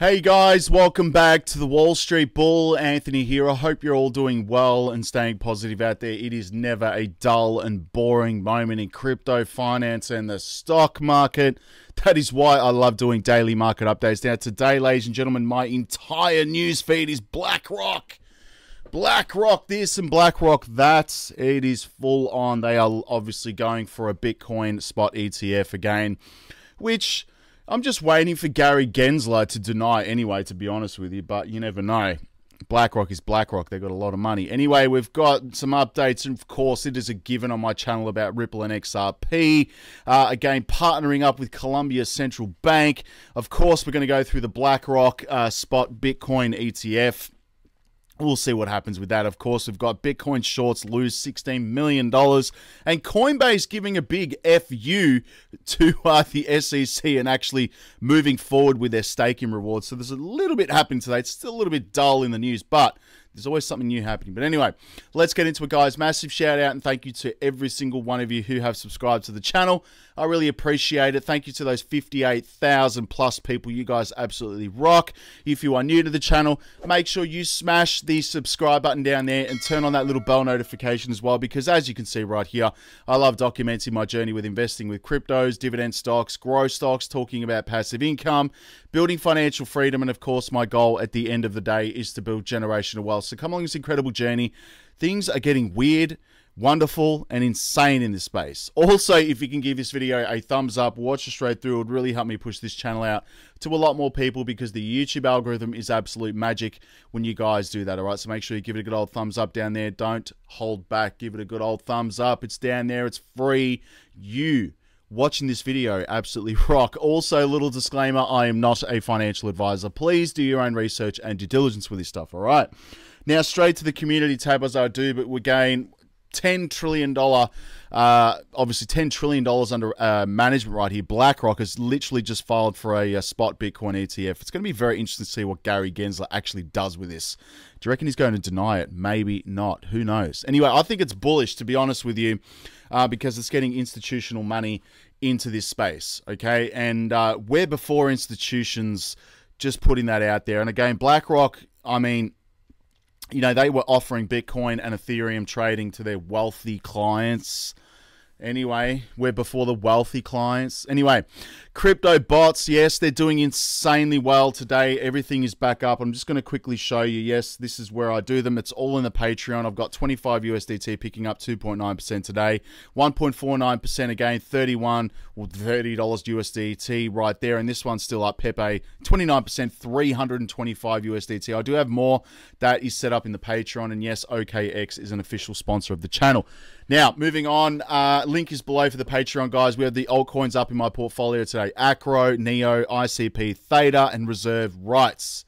Hey guys, welcome back to the Wall Street Bull. Anthony here. I hope you're all doing well and staying positive out there. It is never a dull and boring moment in crypto, finance, and the stock market. That is why I love doing daily market updates. Now today, ladies and gentlemen, my entire newsfeed is BlackRock. BlackRock this and BlackRock that. It is full on. They are obviously going for a Bitcoin spot ETF again, which I'm just waiting for Gary Gensler to deny anyway, to be honest with you, but you never know. BlackRock is BlackRock. They've got a lot of money. Anyway, we've got some updates, and of course, it is a given on my channel about Ripple and XRP. Again, partnering up with Columbia Central Bank. Of course, we're going to go through the BlackRock spot Bitcoin ETF. We'll see what happens with that. Of course, we've got Bitcoin shorts lose $16 million and Coinbase giving a big FU to the SEC and actually moving forward with their staking rewards. So there's a little bit happening today. It's still a little bit dull in the news, but there's always something new happening. But anyway, let's get into it, guys. Massive shout out and thank you to every single one of you who have subscribed to the channel. I really appreciate it. Thank you to those 58,000 plus people. You guys absolutely rock. If you are new to the channel, make sure you smash the subscribe button down there and turn on that little bell notification as well, because as you can see right here, I love documenting my journey with investing with cryptos, dividend stocks, growth stocks, talking about passive income, building financial freedom, and of course, my goal at the end of the day is to build generational wealth. So come along this incredible journey. Things are getting weird, wonderful, and insane in this space. Also, if you can give this video a thumbs up, watch it straight through, it would really help me push this channel out to a lot more people, because the YouTube algorithm is absolute magic when you guys do that, all right? So make sure you give it a good old thumbs up down there. Don't hold back. Give it a good old thumbs up. It's down there. It's free. You watching this video absolutely rock. Also, little disclaimer, I am not a financial advisor. Please do your own research and due diligence with this stuff, all right? Now, straight to the community tab as I do, but again, $10 trillion under management right here. BlackRock has literally just filed for a spot Bitcoin ETF. It's going to be very interesting to see what Gary Gensler actually does with this. Do you reckon he's going to deny it? Maybe not. Who knows? Anyway, I think it's bullish, to be honest with you, because it's getting institutional money into this space, okay? And where before institutions, just putting that out there. And again, BlackRock, I mean, you know, they were offering Bitcoin and Ethereum trading to their wealthy clients. Anyway, we're before the wealthy clients. Anyway, crypto bots, yes, they're doing insanely well today. Everything is back up. I'm just going to quickly show you. Yes, this is where I do them. It's all in the Patreon. I've got 25 USDT picking up 2.9% today, 1.49% again, $30 USDT right there. And this one's still up, Pepe, 29%, 325 USDT. I do have more that is set up in the Patreon. And yes, OKX is an official sponsor of the channel. Now, moving on, link is below for the Patreon, guys. We have the altcoins up in my portfolio today. Acro, Neo, ICP, Theta, and Reserve Rights.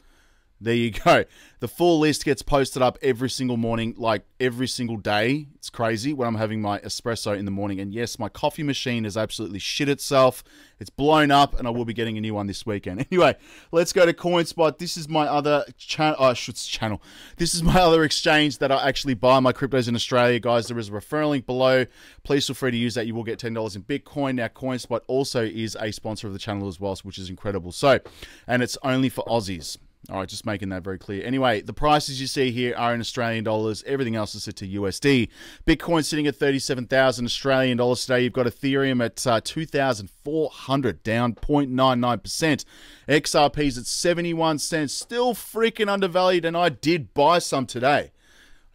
There you go. The full list gets posted up every single morning, like every single day. It's crazy when I'm having my espresso in the morning. And yes, my coffee machine has absolutely shit itself. It's blown up, and I will be getting a new one this weekend. Anyway, let's go to CoinSpot. This is my other channel. Oh, it's channel. This is my other exchange that I actually buy my cryptos in Australia. Guys, there is a referral link below. Please feel free to use that. You will get $10 in Bitcoin. Now, CoinSpot also is a sponsor of the channel as well, which is incredible. So, and it's only for Aussies. All right, just making that very clear. Anyway, the prices you see here are in Australian dollars. Everything else is set to USD. Bitcoin sitting at 37,000 Australian dollars today. You've got Ethereum at 2,400, down 0.99%. XRP's at 71 cents, still freaking undervalued, and I did buy some today.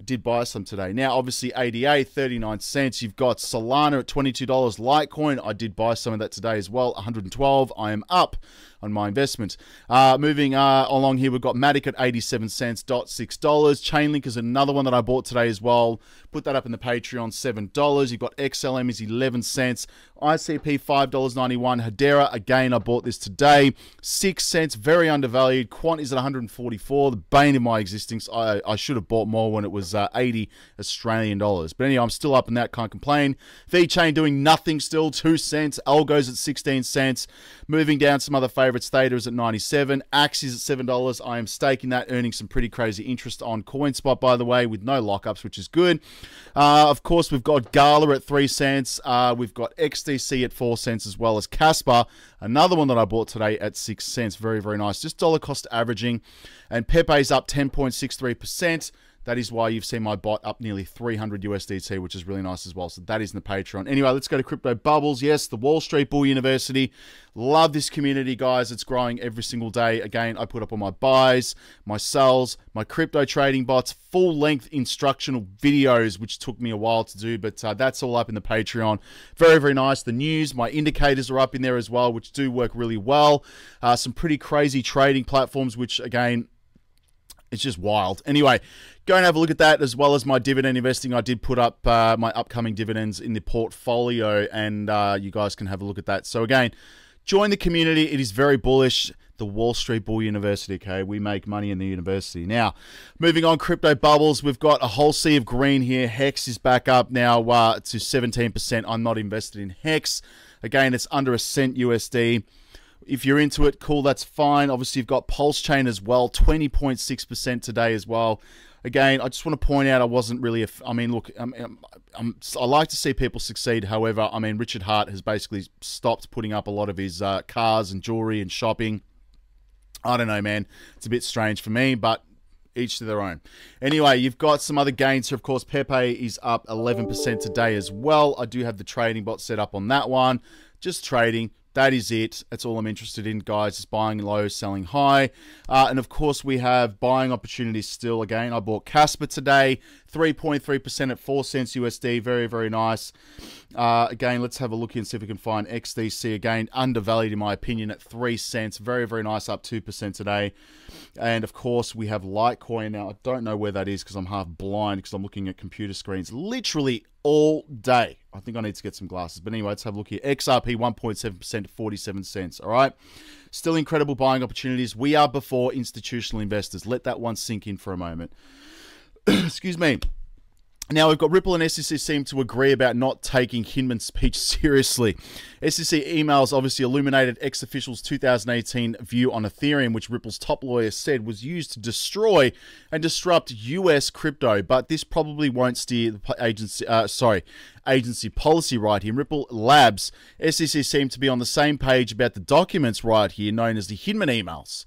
Now, obviously, ADA, 39 cents. You've got Solana at $22. Litecoin, I did buy some of that today as well, 112. I am up on my investment. Moving along here, we've got Matic at 87 cents, $6. Chainlink is another one that I bought today as well. Put that up in the Patreon, $7. You've got XLM is 11 cents. ICP, $5.91. Hedera, again, I bought this today, 6 cents, very undervalued. Quant is at 144, the bane of my existence. I should have bought more when it was 80 Australian dollars. But anyway, I'm still up in that, can't complain. VeChain doing nothing still, 2 cents. Algo's at 16 cents. Moving down, some other favorites. favorites. Theta is at 97. Axie is at $7. I am staking that, earning some pretty crazy interest on CoinSpot, by the way, with no lockups, which is good. Of course, we've got Gala at 3 cents. We've got XDC at 4 cents, as well as Casper, another one that I bought today at 6 cents. Very, very nice. Just dollar cost averaging. And Pepe's up 10.63%. That is why you've seen my bot up nearly 300 USDT, which is really nice as well. So that is in the Patreon. Anyway, let's go to Crypto Bubbles. Yes, the Wall Street Bull University. Love this community, guys. It's growing every single day. Again, I put up all my buys, my sells, my crypto trading bots, full-length instructional videos, which took me a while to do, but that's all up in the Patreon. Very, very nice. The news, my indicators are up in there as well, which do work really well. Some pretty crazy trading platforms, which, again, it's just wild. Anyway, go and have a look at that, as well as my dividend investing. I did put up my upcoming dividends in the portfolio, and you guys can have a look at that. So again, join the community. It is very bullish. The Wall Street Bull University, okay? We make money in the university. Now, moving on, Crypto Bubbles. We've got a whole sea of green here. Hex is back up now to 17%. I'm not invested in Hex. Again, it's under a cent USD. If you're into it, cool, that's fine. Obviously, you've got Pulse Chain as well, 20.6% today as well. Again, I just want to point out I wasn't really I mean, look, I like to see people succeed. However, I mean, Richard Hart has basically stopped putting up a lot of his cars and jewelry and shopping. I don't know, man. It's a bit strange for me, but each to their own. Anyway, you've got some other gains. So, of course, Pepe is up 11% today as well. I do have the trading bot set up on that one. Just trading. That is it. That's all I'm interested in, guys, is buying low, selling high. And, of course, we have buying opportunities still. Again, I bought Casper today, 3.3% at 4 cents USD. Very, very nice. Again, let's have a look here and see if we can find XDC. Again, undervalued, in my opinion, at 3 cents. Very, very nice, up 2% today. And, of course, we have Litecoin. Now, I don't know where that is because I'm half blind because I'm looking at computer screens literally all day. I think I need to get some glasses. But anyway, let's have a look here. XRP, 1.7% to 47 cents. All right. Still incredible buying opportunities. We are before institutional investors. Let that one sink in for a moment. Excuse me. Now, we've got Ripple and SEC seem to agree about not taking Hinman's speech seriously. SEC emails obviously illuminated ex-officials' 2018 view on Ethereum, which Ripple's top lawyer said was used to destroy and disrupt U.S. crypto. But this probably won't steer the agency, agency policy right here. Ripple Labs, SEC seem to be on the same page about the documents right here, known as the Hinman emails.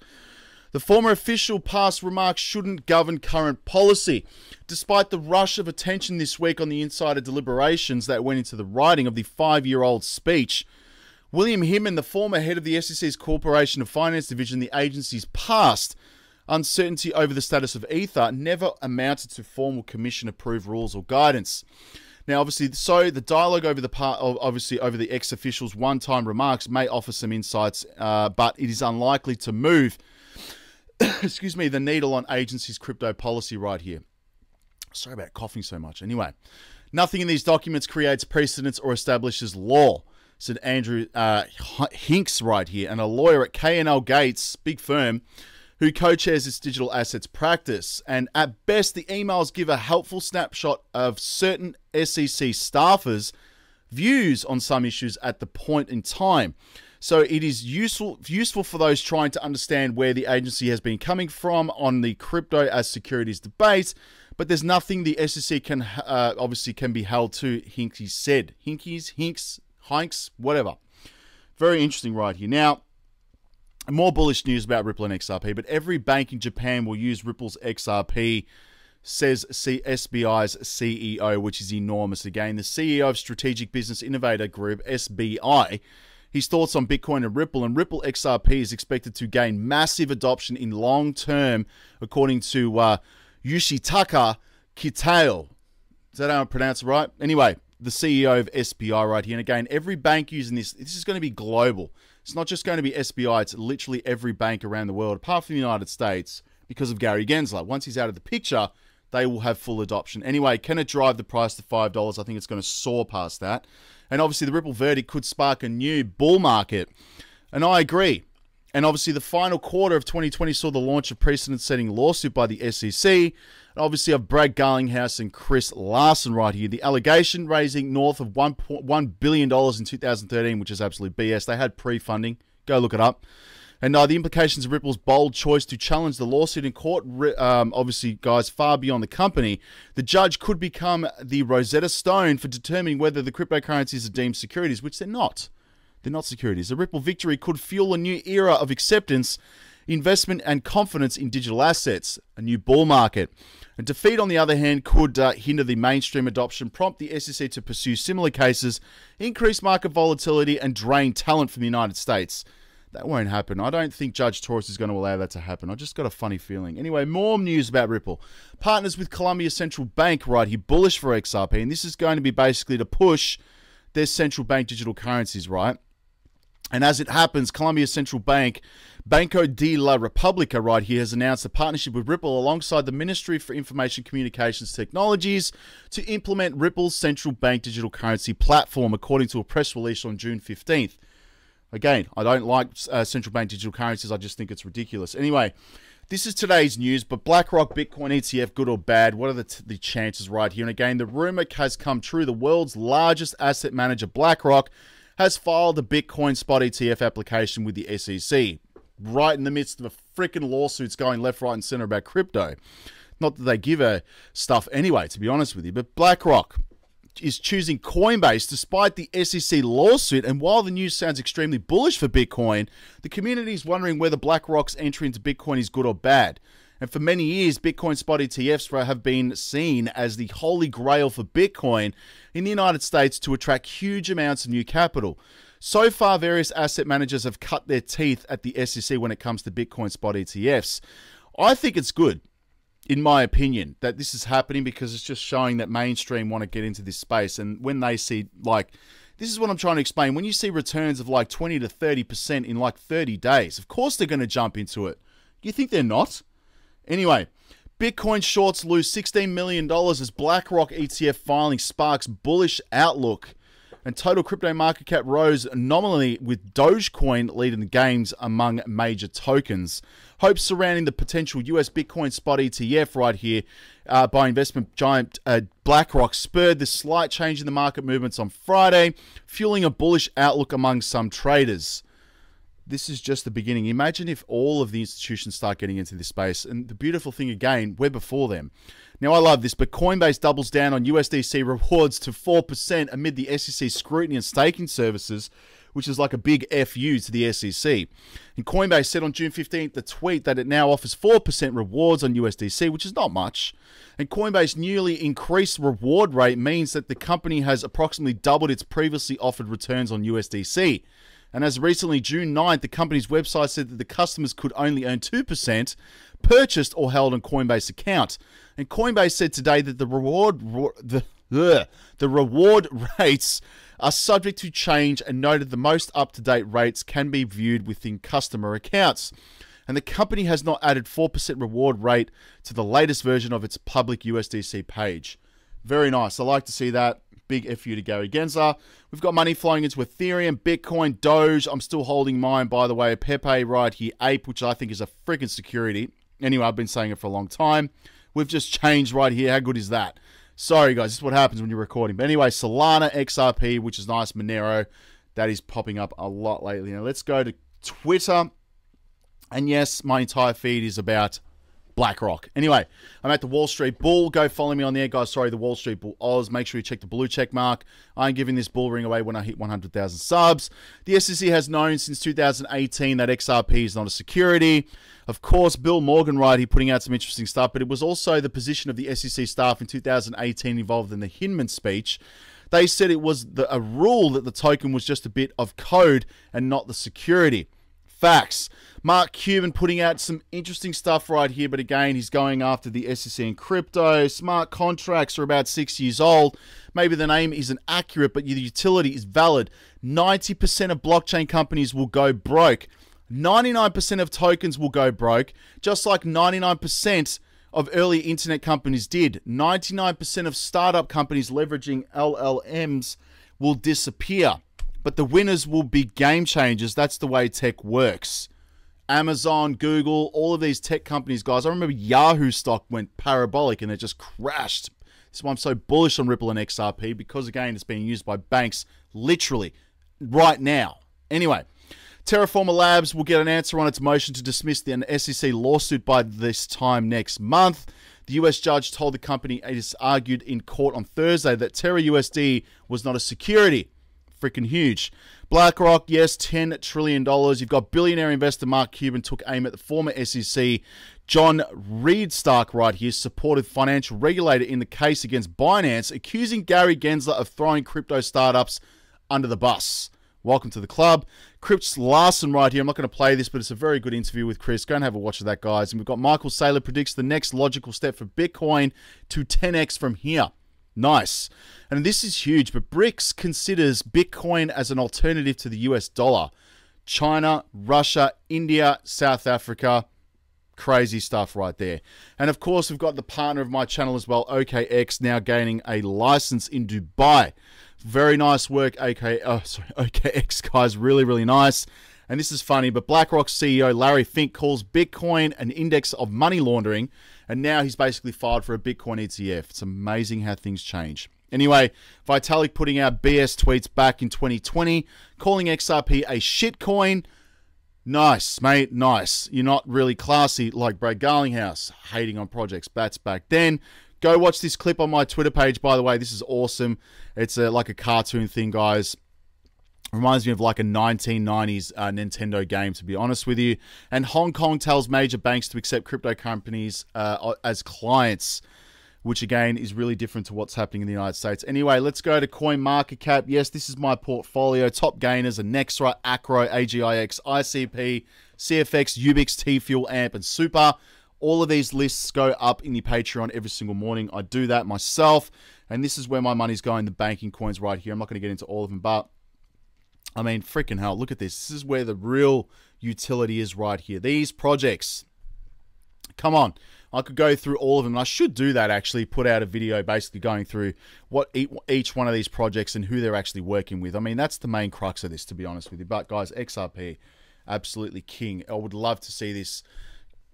The former official past remarks shouldn't govern current policy. Despite the rush of attention this week on the insider deliberations that went into the writing of the five-year-old speech, William Hinman, the former head of the SEC's Corporation and Finance Division, the agency's past uncertainty over the status of Ether, never amounted to formal commission-approved rules or guidance. Now, obviously, so the dialogue over the ex-official's one-time remarks may offer some insights, but it is unlikely to move excuse me, the needle on agency's crypto policy right here. Sorry about coughing so much. Anyway, nothing in these documents creates precedents or establishes law, said Andrew Hinks right here, and a lawyer at K&L Gates, big firm, who co-chairs its digital assets practice. And at best, the emails give a helpful snapshot of certain SEC staffers' views on some issues at the point in time. So it is useful for those trying to understand where the agency has been coming from on the crypto as securities debate, but there's nothing the SEC can obviously can be held to, Hinks said. Hinks, whatever. Very interesting right here. Now, more bullish news about Ripple and XRP, but every bank in Japan will use Ripple's XRP, says SBI's CEO, which is enormous. Again, the CEO of Strategic Business Innovator Group, SBI, his thoughts on Bitcoin and Ripple XRP is expected to gain massive adoption in long term, according to Yoshitaka Kitao. Is that how I pronounce it right? Anyway, the CEO of SBI right here. And again, every bank using this, this is going to be global. It's not just going to be SBI. It's literally every bank around the world, apart from the United States, because of Gary Gensler. Once he's out of the picture, they will have full adoption. Anyway, can it drive the price to $5? I think it's going to soar past that. And obviously, the Ripple verdict could spark a new bull market. And I agree. And obviously, the final quarter of 2020 saw the launch of precedent-setting lawsuit by the SEC. And obviously, of Brad Garlinghouse and Chris Larsen right here. The allegation raising north of $1 billion in 2013, which is absolute BS. They had pre-funding. Go look it up. and the implications of Ripple's bold choice to challenge the lawsuit in court, obviously, guys, far beyond the company. The judge could become the Rosetta Stone for determining whether the cryptocurrencies are deemed securities, which they're not. They're not securities. The Ripple victory could fuel a new era of acceptance, investment, and confidence in digital assets, a new bull market. A defeat, on the other hand, could hinder the mainstream adoption, prompt the SEC to pursue similar cases, increase market volatility, and drain talent from the United States. That won't happen. I don't think Judge Torres is going to allow that to happen. I just got a funny feeling. Anyway, more news about Ripple. Partners with Columbia Central Bank, right here, bullish for XRP, and this is going to be basically to push their central bank digital currencies, right? And as it happens, Columbia Central Bank, Banco de la República, right here, has announced a partnership with Ripple alongside the Ministry for Information Communications Technologies to implement Ripple's central bank digital currency platform, according to a press release on June 15th. Again, I don't like central bank digital currencies. I just think it's ridiculous. Anyway, this is today's news, but BlackRock Bitcoin ETF, good or bad, what are the chances right here? And again, the rumor has come true. The world's largest asset manager, BlackRock, has filed a Bitcoin spot ETF application with the SEC, right in the midst of a freaking lawsuits going left, right, and center about crypto. Not that they give a stuff anyway, to be honest with you, but BlackRock is choosing Coinbase despite the SEC lawsuit, and while the news sounds extremely bullish for Bitcoin, the community is wondering whether BlackRock's entry into Bitcoin is good or bad. And for many years, Bitcoin spot ETFs have been seen as the holy grail for Bitcoin in the United States to attract huge amounts of new capital. So far, various asset managers have cut their teeth at the SEC when it comes to Bitcoin spot ETFs. I think it's good, in my opinion, that this is happening because it's just showing that mainstream want to get into this space. And when they see, like, this is what I'm trying to explain. When you see returns of like 20 to 30% in like 30 days, of course they're going to jump into it. You think they're not? Anyway, Bitcoin shorts lose $16 million as BlackRock ETF filing sparks bullish outlook, and total crypto market cap rose nominally with Dogecoin leading the gains among major tokens. Hopes surrounding the potential US Bitcoin spot ETF right here by investment giant BlackRock spurred this slight change in the market movements on Friday, fueling a bullish outlook among some traders. This is just the beginning. Imagine if all of the institutions start getting into this space. And the beautiful thing, again, we're before them. Now, I love this, but Coinbase doubles down on USDC rewards to 4% amid the SEC scrutiny and staking services, which is like a big FU to the SEC. And Coinbase said on June 15th, the tweet that it now offers 4% rewards on USDC, which is not much. And Coinbase's newly increased reward rate means that the company has approximately doubled its previously offered returns on USDC. And as recently June 9th, the company's website said that the customers could only earn 2% purchased or held on Coinbase account. And Coinbase said today that the reward rates are subject to change, and noted the most up-to-date rates can be viewed within customer accounts. And the company has not added 4% reward rate to the latest version of its public USDC page. Very nice. I like to see that. Big FU to Gary Gensler. We've got money flowing into Ethereum, Bitcoin, Doge. I'm still holding mine, by the way. Pepe right here, Ape, which I think is a freaking security. Anyway, I've been saying it for a long time. We've just changed right here. How good is that? Sorry, guys. This is what happens when you're recording. But anyway, Solana, XRP, which is nice. Monero, that is popping up a lot lately. Now, let's go to Twitter. And yes, my entire feed is about BlackRock. Anyway, I'm at the Wall Street Bull. Go follow me on there, guys. Sorry, the Wall Street Bull Oz. Make sure you check the blue check mark. I'm giving this bull ring away when I hit 100,000 subs. The SEC has known since 2018 that XRP is not a security. Of course, Bill Morgan, right, he putting out some interesting stuff, but it was also the position of the SEC staff in 2018 involved in the Hinman speech. They said it was a rule that the token was just a bit of code and not the security. Facts. Mark Cuban putting out some interesting stuff right here, but again, he's going after the SEC and crypto. Smart contracts are about 6 years old. Maybe the name isn't accurate, but the utility is valid. 90% of blockchain companies will go broke. 99% of tokens will go broke, just like 99% of early internet companies did. 99% of startup companies leveraging LLMs will disappear. But the winners will be game changers. That's the way tech works. Amazon, Google, all of these tech companies, guys. I remember Yahoo stock went parabolic and it just crashed. That's why I'm so bullish on Ripple and XRP, because, again, it's being used by banks literally right now. Anyway, Terraforma Labs will get an answer on its motion to dismiss the SEC lawsuit by this time next month. The US judge told the company it is argued in court on Thursday that Terra USD was not a security. Freaking huge. BlackRock, yes, $10 trillion. You've got billionaire investor Mark Cuban took aim at the former SEC. John Reed Stark right here supported financial regulator in the case against Binance, accusing Gary Gensler of throwing crypto startups under the bus. Welcome to the club. Chris Larsen right here. I'm not going to play this, but it's a very good interview with Chris. Go and have a watch of that, guys. And we've got Michael Saylor predicts the next logical step for Bitcoin to 10x from here. Nice. And this is huge, but BRICS considers Bitcoin as an alternative to the US dollar. China, Russia, India, South Africa. Crazy stuff right there. And of course, we've got the partner of my channel as well, OKX, now gaining a license in Dubai. Very nice work, OKX, guys. Really, really nice. And this is funny, but BlackRock CEO Larry Fink calls Bitcoin an index of money laundering, and now he's basically filed for a Bitcoin ETF. It's amazing how things change. Anyway, Vitalik putting out BS tweets back in 2020, calling XRP a shitcoin. Nice, mate, nice. You're not really classy like Brad Garlinghouse, hating on projects. Bats back then. Go watch this clip on my Twitter page, by the way. This is awesome. It's like a cartoon thing, guys. Reminds me of like a 1990s Nintendo game, to be honest with you. And Hong Kong tells major banks to accept crypto companies as clients, which again is really different to what's happening in the United States. Anyway, let's go to CoinMarketCap. Yes, this is my portfolio. Top gainers are Nexra, Acro, AGIX, ICP, CFX, Ubix, T-Fuel, AMP, and Super. All of these lists go up in the Patreon every single morning. I do that myself. And this is where my money's going, the banking coins right here. I'm not going to get into all of them, but I mean, freaking hell, look at this. This is where the real utility is right here. These projects. Come on. I could go through all of them. And I should do that, actually, put out a video basically going through what each one of these projects and who they're actually working with. I mean, that's the main crux of this, to be honest with you. But, guys, XRP, absolutely king. I would love to see this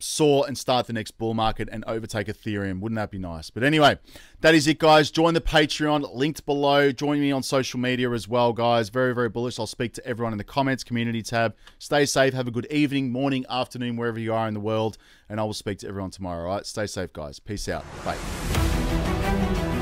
soar and start the next bull market and overtake Ethereum. Wouldn't that be nice? But anyway, that is it, guys. Join the Patreon, linked below. Join me on social media as well, guys. Very, very bullish. I'll speak to everyone in the comments, community tab. Stay safe. Have a good evening, morning, afternoon, wherever you are in the world. And I will speak to everyone tomorrow, all right? Stay safe, guys. Peace out. Bye.